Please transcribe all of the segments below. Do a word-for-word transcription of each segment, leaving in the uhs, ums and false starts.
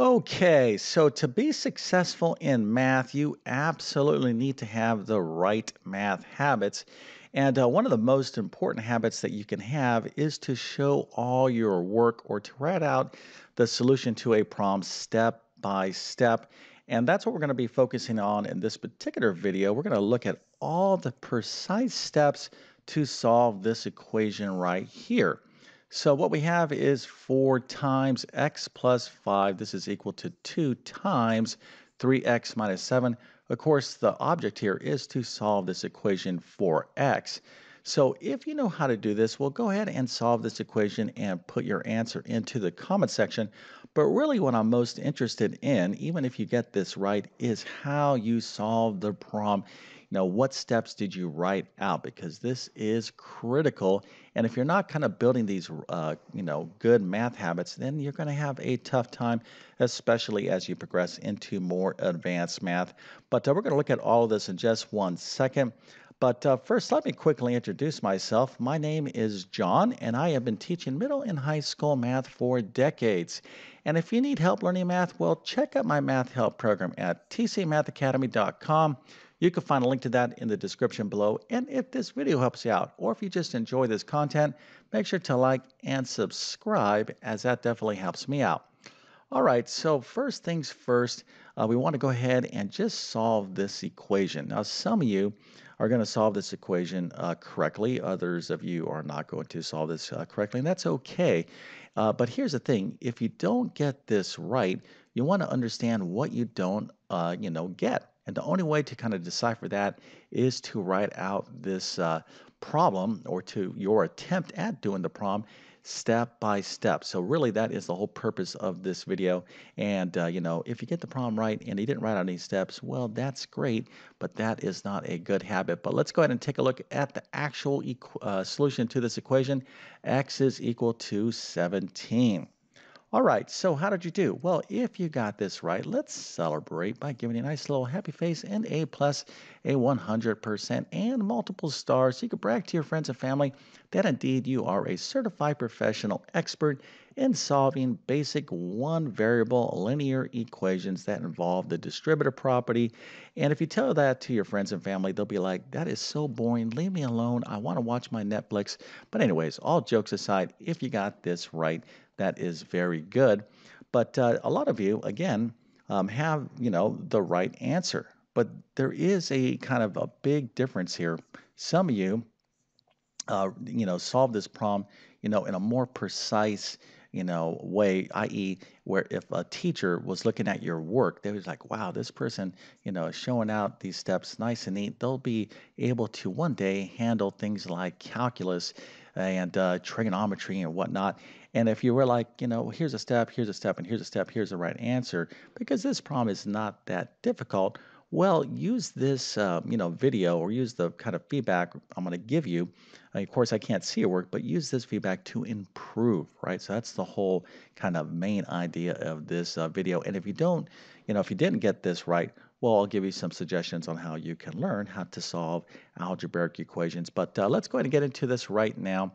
Okay, so to be successful in math, you absolutely need to have the right math habits. And uh, one of the most important habits that you can have is to show all your work or to write out the solution to a problem step by step. And that's what we're going to be focusing on in this particular video. We're going to look at all the precise steps to solve this equation right here. So what we have is four times x plus five. This is equal to two times three x minus seven. Of course, the object here is to solve this equation for x. So if you know how to do this, well, go ahead and solve this equation and put your answer into the comment section. But really what I'm most interested in, even if you get this right, is how you solve the problem. You know, what steps did you write out? Because this is critical. And if you're not kind of building these, uh, you know, good math habits, then you're going to have a tough time, especially as you progress into more advanced math. But uh, we're going to look at all of this in just one second. But uh, first, let me quickly introduce myself. My name is John, and I have been teaching middle and high school math for decades. And if you need help learning math, well, check out my math help program at T C math academy dot com. You can find a link to that in the description below. And if this video helps you out, or if you just enjoy this content, make sure to like and subscribe, as that definitely helps me out. All right, so first things first, uh, we want to go ahead and just solve this equation. Now, some of you are going to solve this equation uh, correctly. Others of you are not going to solve this uh, correctly, and that's okay. Uh, but here's the thing. If you don't get this right, you want to understand what you don't uh, you know, get. And the only way to kind of decipher that is to write out this uh, problem, or to your attempt at doing the problem, step by step. So really that is the whole purpose of this video. And uh, you know, if you get the problem right and you didn't write out any steps, well, that's great, but that is not a good habit. But let's go ahead and take a look at the actual equ uh, solution to this equation. X is equal to seventeen. All right, so how did you do? Well, if you got this right, let's celebrate by giving you a nice little happy face and a plus, a one hundred percent, and multiple stars, so you can brag to your friends and family that indeed you are a certified professional expert in solving basic one-variable linear equations that involve the distributive property. And if you tell that to your friends and family, they'll be like, that is so boring, leave me alone, I want to watch my Netflix. But anyways, all jokes aside, if you got this right, that is very good. But uh, a lot of you, again, um, have, you know, the right answer. But there is a kind of a big difference here. Some of you, uh, you know, solve this problem, you know, in a more precise you know, way, that is where if a teacher was looking at your work, they was like, wow, this person, you know, is showing out these steps nice and neat. They'll be able to one day handle things like calculus and uh, trigonometry and whatnot. And if you were like, you know, here's a step, here's a step, and here's a step, here's the right answer, because this problem is not that difficult, well, use this, uh, you know, video, or use the kind of feedback I'm going to give you. Uh, of course, I can't see your work, but use this feedback to improve, right? So that's the whole kind of main idea of this uh, video. And if you don't, you know, if you didn't get this right, well, I'll give you some suggestions on how you can learn how to solve algebraic equations. But uh, let's go ahead and get into this right now.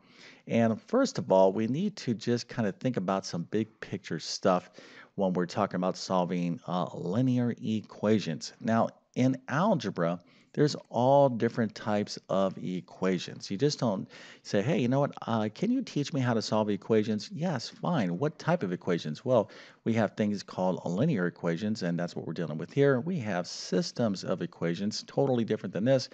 And first of all, we need to just kind of think about some big picture stuff when we're talking about solving uh, linear equations. Now, in algebra, there's all different types of equations. You just don't say, hey, you know what, uh, can you teach me how to solve equations? Yes, fine. What type of equations? Well, we have things called linear equations, and that's what we're dealing with here. We have systems of equations, totally different than this.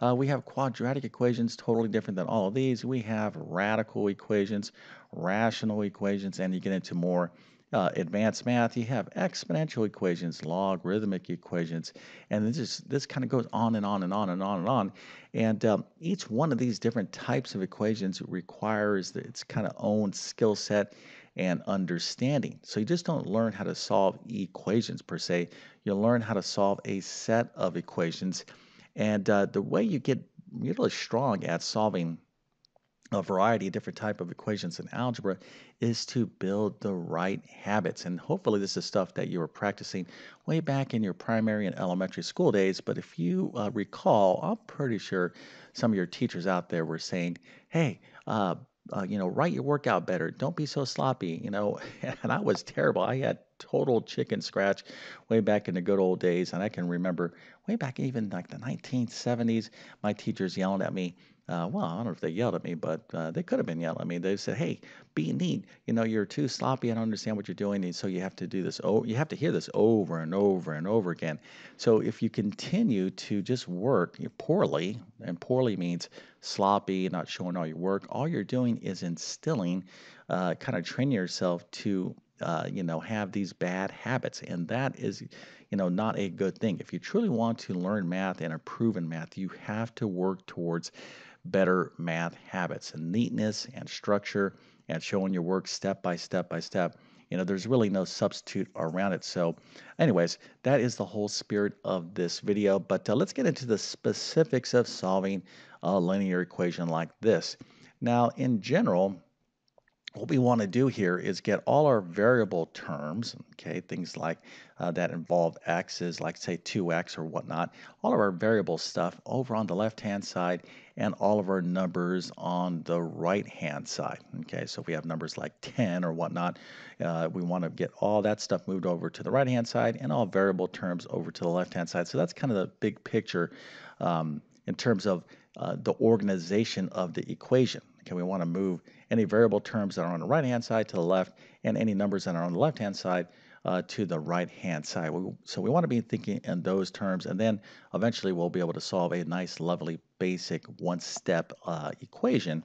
Uh, we have quadratic equations, totally different than all of these. We have radical equations, rational equations, and you get into more Uh, advanced math. You have exponential equations, logarithmic equations, and this is, this kind of goes on and on and on and on and on. And um, each one of these different types of equations requires its kind of own skill set and understanding. So you just don't learn how to solve equations per se. You learn how to solve a set of equations, and uh, the way you get really strong at solving a variety of different type of equations in algebra is to build the right habits. And hopefully this is stuff that you were practicing way back in your primary and elementary school days. But if you uh, recall, I'm pretty sure some of your teachers out there were saying, hey, uh, Uh, you know, write your workout better. Don't be so sloppy, you know. And I was terrible. I had total chicken scratch way back in the good old days. And I can remember way back even like the nineteen seventies, my teachers yelling at me. Uh, well, I don't know if they yelled at me, but uh, they could have been yelling at me. They said, hey, be neat. You know, you're too sloppy. I don't understand what you're doing. And so you have to do this. Oh, you have to hear this over and over and over again. So if you continue to just work poorly, and poorly means sloppy, not showing all your work, all you're doing is instilling, uh, kind of training yourself to, uh, you know, have these bad habits. And that is, you know, not a good thing. If you truly want to learn math and improve in math, you have to work towards better math habits and neatness and structure and showing your work step by step by step. You know, there's really no substitute around it. So anyways, that is the whole spirit of this video. But uh, let's get into the specifics of solving a linear equation like this. Now, in general, what we want to do here is get all our variable terms, okay, things like uh, that involve x's, like say two x or whatnot, all of our variable stuff over on the left-hand side and all of our numbers on the right-hand side, okay? So if we have numbers like ten or whatnot, uh, we want to get all that stuff moved over to the right-hand side and all variable terms over to the left-hand side. So that's kind of the big picture um, in terms of uh, the organization of the equation. Okay, we want to move any variable terms that are on the right-hand side to the left and any numbers that are on the left-hand side uh, to the right-hand side. We, so we want to be thinking in those terms, and then eventually we'll be able to solve a nice, lovely, basic one-step uh, equation.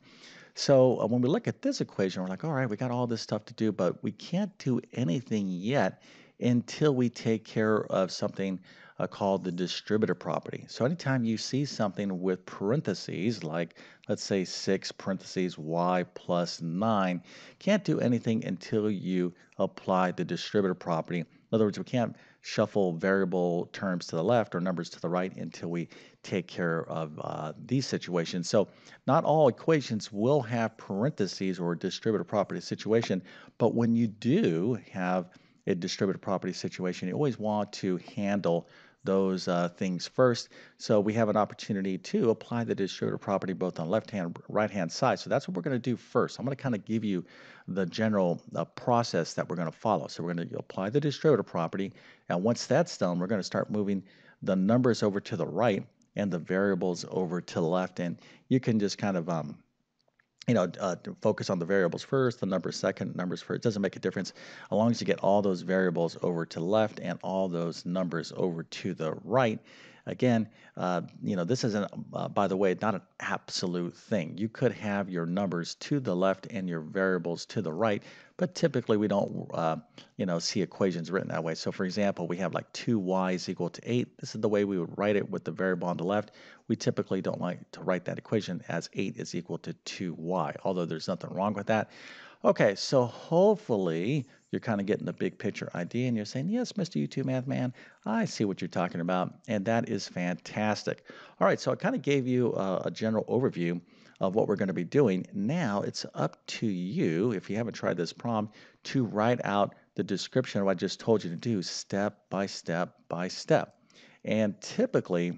So uh, when we look at this equation, we're like, all right, we got all this stuff to do, but we can't do anything yet until we take care of something uh, called the distributive property. So anytime you see something with parentheses, like let's say six parentheses y plus nine, can't do anything until you apply the distributive property. In other words, we can't shuffle variable terms to the left or numbers to the right until we take care of uh, these situations. So not all equations will have parentheses or distributive property situation, but when you do have a distributive property situation, you always want to handle those uh, things first. So we have an opportunity to apply the distributive property both on left-hand, right-hand side. So that's what we're going to do first. I'm going to kind of give you the general uh, process that we're going to follow. So we're going to apply the distributive property, and once that's done, we're going to start moving the numbers over to the right and the variables over to the left. And you can just kind of um, you know, uh, focus on the variables first, the numbers second, numbers first. It doesn't make a difference as long as you get all those variables over to the left and all those numbers over to the right. Again, uh, you know, this isn't, uh, by the way, not an absolute thing. You could have your numbers to the left and your variables to the right, but typically we don't, uh, you know, see equations written that way. So for example, we have like two y is equal to eight. This is the way we would write it with the variable on the left. We typically don't like to write that equation as eight is equal to two y, although there's nothing wrong with that. Okay, so hopefully you're kind of getting the big picture idea and you're saying, yes, Mister YouTube Math Man, I see what you're talking about, and that is fantastic. All right, so I kind of gave you a, a general overview of what we're going to be doing. Now it's up to you, if you haven't tried this prompt, to write out the description of what I just told you to do step by step by step. And typically,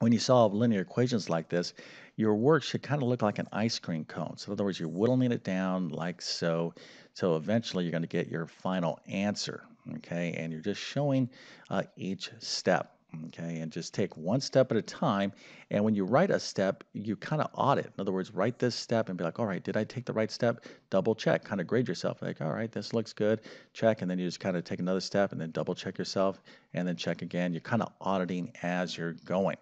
when you solve linear equations like this, your work should kind of look like an ice cream cone. So in other words, you're whittling it down like so. So eventually you're going to get your final answer, okay? And you're just showing uh, each step, okay? And just take one step at a time. And when you write a step, you kind of audit. In other words, write this step and be like, all right, did I take the right step? Double check, kind of grade yourself. Like, all right, this looks good. Check, and then you just kind of take another step and then double check yourself and then check again. You're kind of auditing as you're going.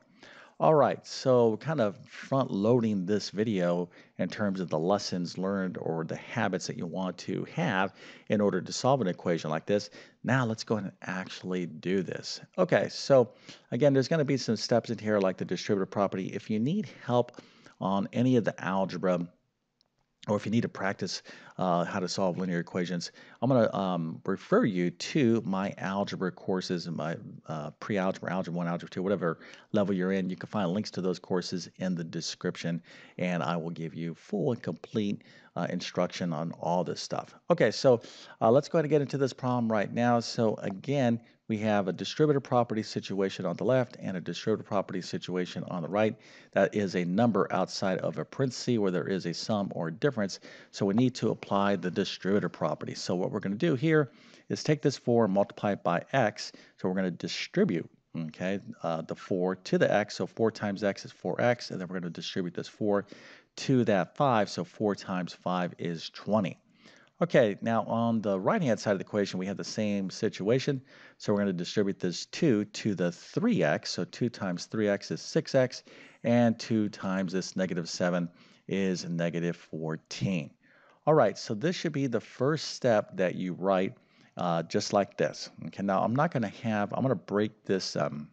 All right, so kind of front loading this video in terms of the lessons learned or the habits that you want to have in order to solve an equation like this. Now let's go ahead and actually do this. Okay, so again, there's gonna be some steps in here like the distributive property. If you need help on any of the algebra, or if you need to practice uh, how to solve linear equations, I'm going to um, refer you to my algebra courses and my uh, pre-algebra, algebra one, algebra two, whatever level you're in. You can find links to those courses in the description, and I will give you full and complete uh, instruction on all this stuff. Okay, so uh, let's go ahead and get into this problem right now. So again, we have a distributive property situation on the left and a distributive property situation on the right. That is a number outside of a parenthesis where there is a sum or difference. So we need to apply the distributive property. So what we're going to do here is take this four and multiply it by x. So we're going to distribute, okay, uh, the four to the x. So four times x is four x, and then we're going to distribute this four to that five. So four times five is twenty. Okay, now on the right-hand side of the equation, we have the same situation. So we're going to distribute this two to the three x. So two times three x is six x, and two times this negative seven is negative fourteen. All right, so this should be the first step that you write uh, just like this. Okay, now I'm not going to have, I'm going to break this um,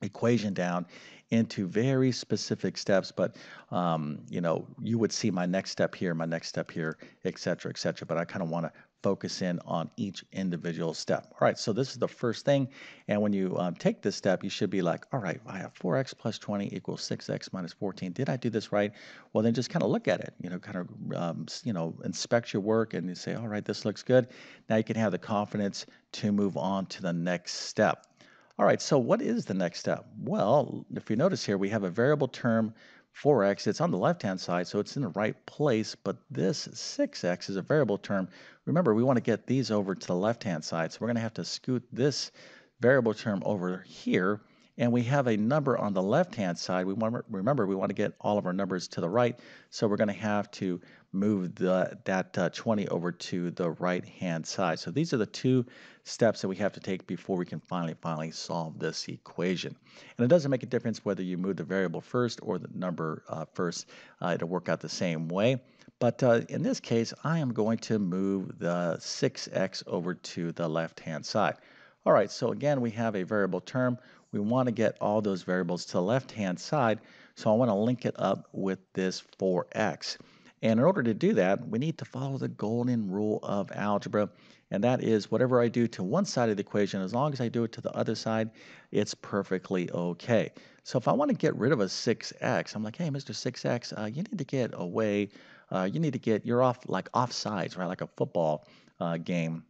equation down into very specific steps, but um, you know, you would see my next step here, my next step here, et cetera, et cetera. But I kind of want to focus in on each individual step. All right, so this is the first thing. And when you um, take this step, you should be like, all right, I have four x plus twenty equals six x minus fourteen. Did I do this right? Well, then just kind of look at it, you know, kind of, um, you know, inspect your work, and you say, all right, this looks good. Now you can have the confidence to move on to the next step. All right, so what is the next step? Well, if you notice here, we have a variable term, four x. It's on the left-hand side, so it's in the right place, but this six x is a variable term. Remember, we want to get these over to the left-hand side, so we're going to have to scoot this variable term over here, and we have a number on the left-hand side. We want, remember, we want to get all of our numbers to the right, so we're going to have to move the, that uh, twenty over to the right-hand side. So these are the two steps that we have to take before we can finally, finally solve this equation. And it doesn't make a difference whether you move the variable first or the number uh, first. Uh, it'll work out the same way. But uh, in this case, I am going to move the six x over to the left-hand side. All right, so again, we have a variable term. We want to get all those variables to the left-hand side, so I want to link it up with this four x. And in order to do that, we need to follow the golden rule of algebra, and that is whatever I do to one side of the equation, as long as I do it to the other side, it's perfectly okay. So if I want to get rid of a six x, I'm like, hey, Mister six x, uh, you need to get away, uh, you need to get, you're off, like off sides, right, like a football uh, game.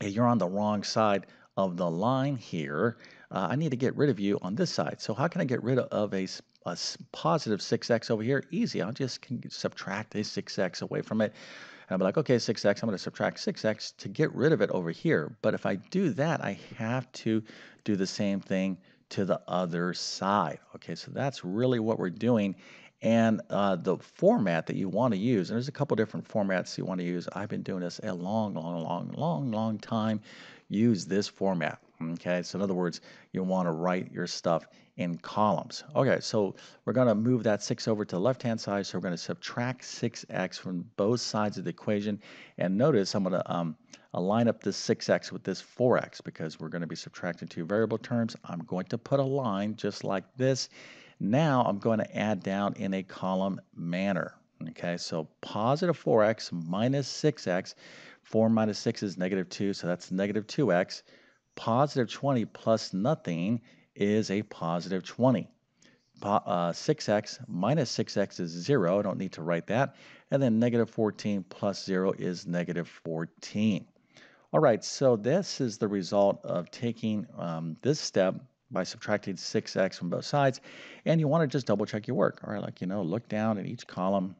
Hey, you're on the wrong side of the line here. Uh, I need to get rid of you on this side. So how can I get rid of a, a positive six x over here? Easy. I'll just subtract a six x away from it. And I'll be like, okay, six x, I'm going to subtract six x to get rid of it over here. But if I do that, I have to do the same thing to the other side. Okay, so that's really what we're doing. And uh, the format that you want to use, and there's a couple different formats you want to use. I've been doing this a long, long, long, long, long time. Use this format. Okay, so in other words, you want to write your stuff in columns. Okay, so we're going to move that six over to the left-hand side, so we're going to subtract six x from both sides of the equation. And notice I'm going to um, align up this six x with this four x because we're going to be subtracting two variable terms. I'm going to put a line just like this. Now I'm going to add down in a column manner. Okay, so positive four x minus six x. four minus six is negative two, so that's negative two x. Positive twenty plus nothing is a positive twenty. Po uh, six x minus six x is zero. I don't need to write that. And then negative fourteen plus zero is negative fourteen. All right, so this is the result of taking um, this step by subtracting six x from both sides. And you want to just double check your work. All right, like, you know, look down at each column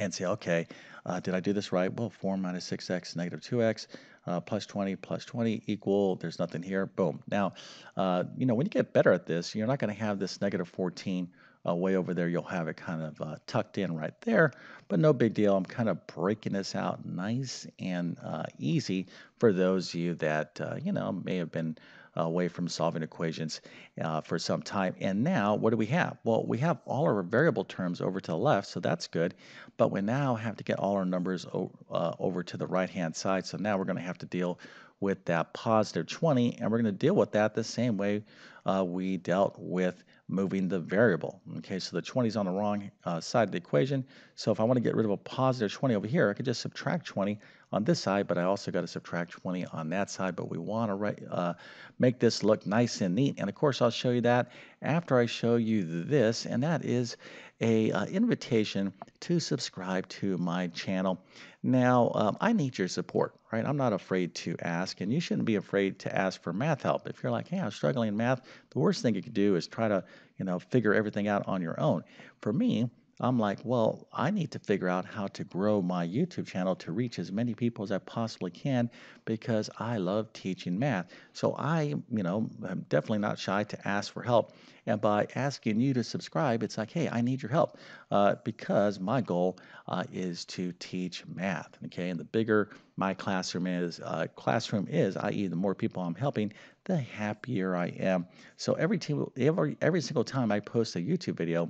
and say, okay, uh, did I do this right? Well, four minus six x, negative two x, uh, plus twenty, plus twenty, equal, there's nothing here, boom. Now, uh, you know, when you get better at this, you're not gonna have this negative fourteen uh, way over there. You'll have it kind of uh, tucked in right there, but no big deal. I'm kind of breaking this out nice and uh, easy for those of you that, uh, you know, may have been away from solving equations uh, for some time. And now what do we have? Well, we have all our variable terms over to the left, so that's good, but we now have to get all our numbers uh, over to the right hand side. So now we're going to have to deal with that positive twenty, and we're going to deal with that the same way uh, we dealt with moving the variable. Okay, so the twenty is on the wrong uh, side of the equation, so if I want to get rid of a positive twenty over here, I could just subtract twenty on this side, but I also got to subtract twenty on that side. But we want to uh, make this look nice and neat, and of course I'll show you that after I show you this, and that is a uh, invitation to subscribe to my channel. Now, um, I need your support, right? I'm not afraid to ask, and you shouldn't be afraid to ask for math help. If you're like, hey, I'm struggling in math, the worst thing you could do is try to, you know, figure everything out on your own. For me, I'm like, well, I need to figure out how to grow my YouTube channel to reach as many people as I possibly can, because I love teaching math. So I, you know, I'm definitely not shy to ask for help. And by asking you to subscribe, it's like, hey, I need your help, uh, because my goal uh, is to teach math. Okay, and the bigger my classroom is, uh, classroom is, that is, the more people I'm helping, the happier I am. So every every every single time I post a YouTube video,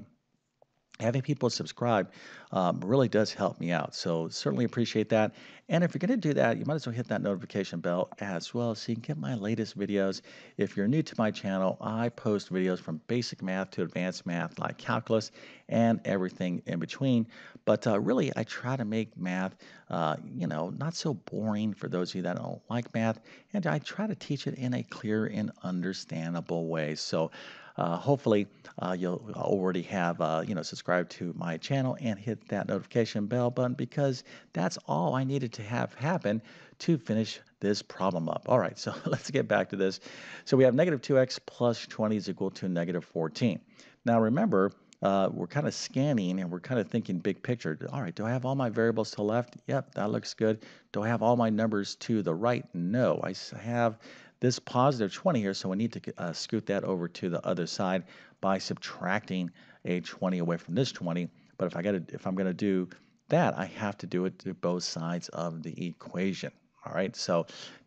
having people subscribe um, really does help me out, so certainly appreciate that. And if you're going to do that, you might as well hit that notification bell as well, so you can get my latest videos. If you're new to my channel, I post videos from basic math to advanced math, like calculus and everything in between. But uh, really, I try to make math, uh, you know, not so boring for those of you that don't like math, and I try to teach it in a clear and understandable way. So Uh, hopefully uh, you'll already have, uh, you know, subscribed to my channel and hit that notification bell button, because that's all I needed to have happen to finish this problem up. All right, so let's get back to this. So we have negative two x plus twenty is equal to negative fourteen. Now remember, Uh, we're kind of scanning and we're kind of thinking big picture. All right, do I have all my variables to the left? Yep, that looks good. Do I have all my numbers to the right? No, I have this positive twenty here, so we need to uh, scoot that over to the other side by subtracting a twenty away from this twenty. But if I gotta, if I'm going to do that, I have to do it to both sides of the equation. All right, so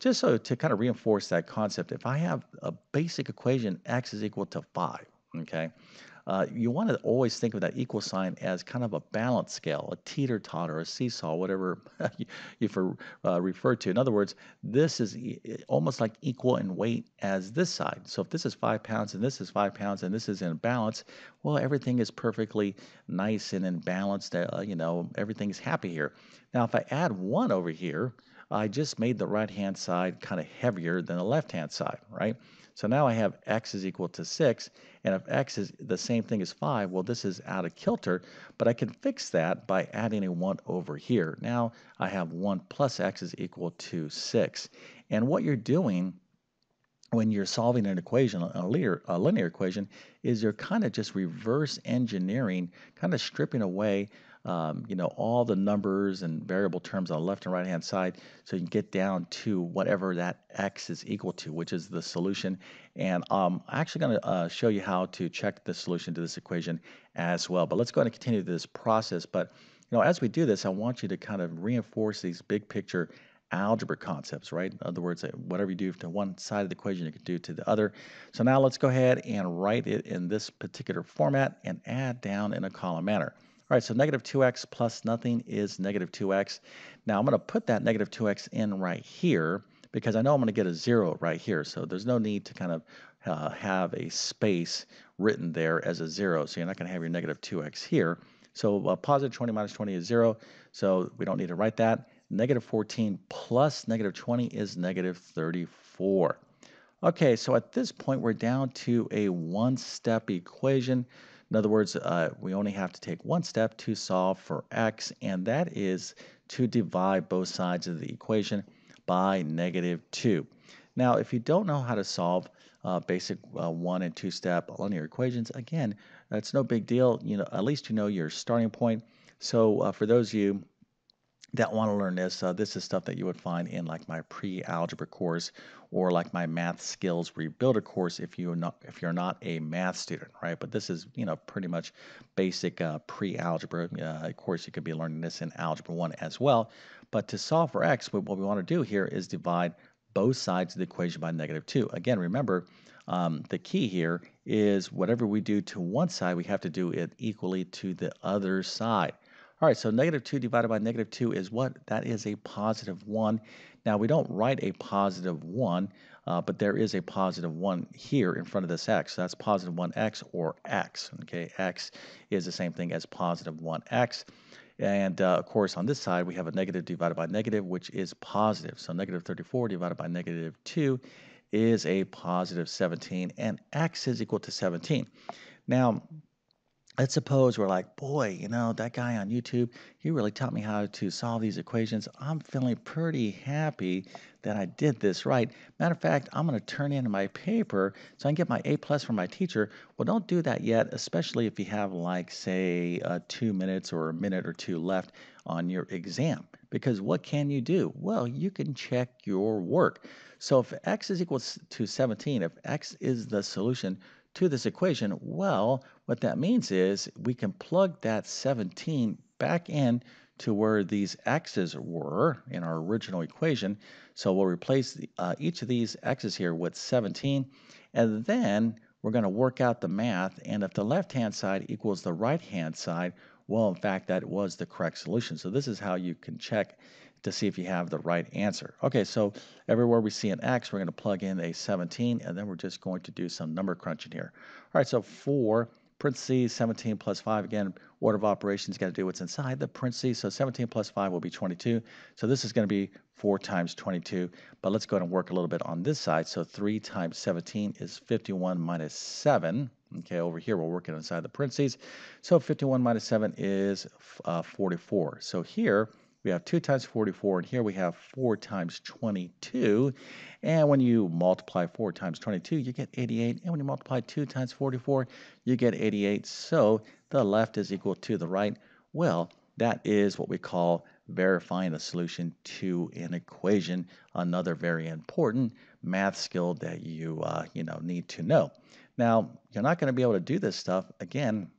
just so to kind of reinforce that concept, if I have a basic equation, x is equal to five, okay? Uh, you want to always think of that equal sign as kind of a balance scale, a teeter-totter, a seesaw, whatever you, you for, uh, refer to. In other words, this is e almost like equal in weight as this side. So if this is five pounds and this is five pounds and this is in balance, well, everything is perfectly nice and in balance. Uh, you know, everything's happy here. Now, if I add one over here, I just made the right-hand side kind of heavier than the left-hand side, right? So now I have x is equal to six, and if x is the same thing as five, well, this is out of kilter, but I can fix that by adding a one over here. Now I have one plus x is equal to six. And what you're doing when you're solving an equation, a linear, a linear equation, is you're kind of just reverse engineering, kind of stripping away Um, you know, all the numbers and variable terms on the left and right hand side, so you can get down to whatever that x is equal to, which is the solution. And um, I'm actually going to uh, show you how to check the solution to this equation as well. But let's go ahead and continue this process. But, you know, as we do this, I want you to kind of reinforce these big picture algebra concepts, right? In other words, whatever you do to one side of the equation, you can do to the other. So now let's go ahead and write it in this particular format and add down in a column manner. All right, so negative two x plus nothing is negative two x. Now I'm going to put that negative two x in right here, because I know I'm going to get a zero right here. So there's no need to kind of uh, have a space written there as a zero. So you're not going to have your negative two x here. So uh, positive twenty minus twenty is zero. So we don't need to write that. Negative fourteen plus negative twenty is negative thirty-four. Okay, so at this point, we're down to a one-step equation. In other words, uh, we only have to take one step to solve for x, and that is to divide both sides of the equation by negative two. Now, if you don't know how to solve uh, basic uh, one and two step linear equations, again, that's no big deal. You know, at least you know your starting point. So uh, for those of you that want to learn this, uh, this is stuff that you would find in like my pre-algebra course or like my math skills rebuilder course if you're not if you're not a math student, right? But this is, you know, pretty much basic uh, pre-algebra. Uh, of course, you could be learning this in algebra one as well. But to solve for x, what we want to do here is divide both sides of the equation by negative two. Again, remember, um, the key here is whatever we do to one side, we have to do it equally to the other side. All right, so negative two divided by negative two is what? That is a positive one. Now, we don't write a positive one, uh, but there is a positive one here in front of this x. So that's positive one x or x, okay? X is the same thing as positive one x. And, uh, of course, on this side, we have a negative divided by negative, which is positive. So negative thirty-four divided by negative two is a positive seventeen, and x is equal to seventeen. Now, let's suppose we're like, boy, you know, that guy on YouTube, he really taught me how to solve these equations. I'm feeling pretty happy that I did this right. Matter of fact, I'm going to turn in my paper so I can get my A plus from my teacher. Well, don't do that yet, especially if you have like, say, uh, two minutes or a minute or two left on your exam. Because what can you do? Well, you can check your work. So if x is equal to seventeen, if x is the solution to this equation, well, what that means is we can plug that seventeen back in to where these x's were in our original equation. So we'll replace the, uh, each of these x's here with seventeen, and then we're going to work out the math, and if the left-hand side equals the right-hand side, well, in fact, that was the correct solution. So this is how you can check to see if you have the right answer. Okay, so everywhere we see an x, we're going to plug in a seventeen, and then we're just going to do some number crunching here. All right, so four, parentheses, seventeen plus five. Again, order of operations, got to do what's inside the parentheses. So seventeen plus five will be twenty-two. So this is going to be four times twenty-two. But let's go ahead and work a little bit on this side. So three times seventeen is fifty-one minus seven. Okay, over here we're working inside the parentheses. So fifty-one minus seven is uh, forty-four. So here, we have two times forty-four, and here we have four times twenty-two. And when you multiply four times twenty-two, you get eighty-eight. And when you multiply two times forty-four, you get eighty-eight. So the left is equal to the right. Well, that is what we call verifying a solution to an equation, another very important math skill that you, uh, you know, need to know. Now, you're not going to be able to do this stuff, again,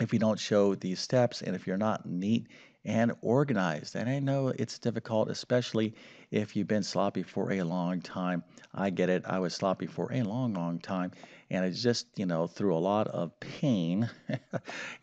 if you don't show these steps and if you're not neat and organized. And I know it's difficult, especially if you've been sloppy for a long time. I get it. I was sloppy for a long, long time. And it's just, you know, through a lot of pain.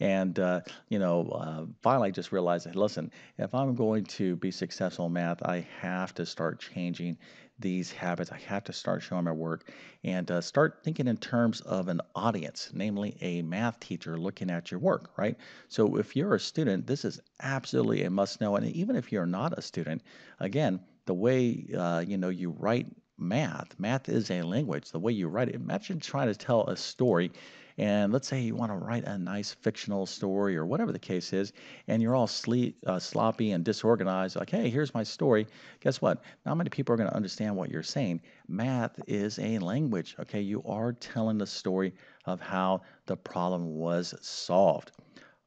and, uh, you know, uh, finally I just realized that, listen, if I'm going to be successful in math, I have to start changing these habits. I have to start showing my work and uh, start thinking in terms of an audience, namely a math teacher looking at your work, right? So if you're a student, this is absolutely a must know. And even if you're not a student, again, the way uh, you know you write math, math is a language. The way you write it, imagine trying to tell a story. And let's say you want to write a nice fictional story or whatever the case is, and you're all sle uh, sloppy and disorganized, like, hey, here's my story. Guess what? Not many people are going to understand what you're saying. Math is a language, okay? You are telling the story of how the problem was solved.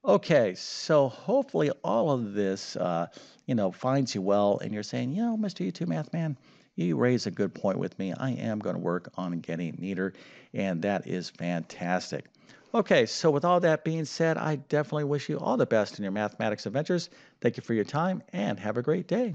Okay, so hopefully all of this, uh, you know, finds you well, and you're saying, you know, Mister YouTube Math Man, you raise a good point with me. I am going to work on getting neater, and that is fantastic. Okay, so with all that being said, I definitely wish you all the best in your mathematics adventures. Thank you for your time, and have a great day.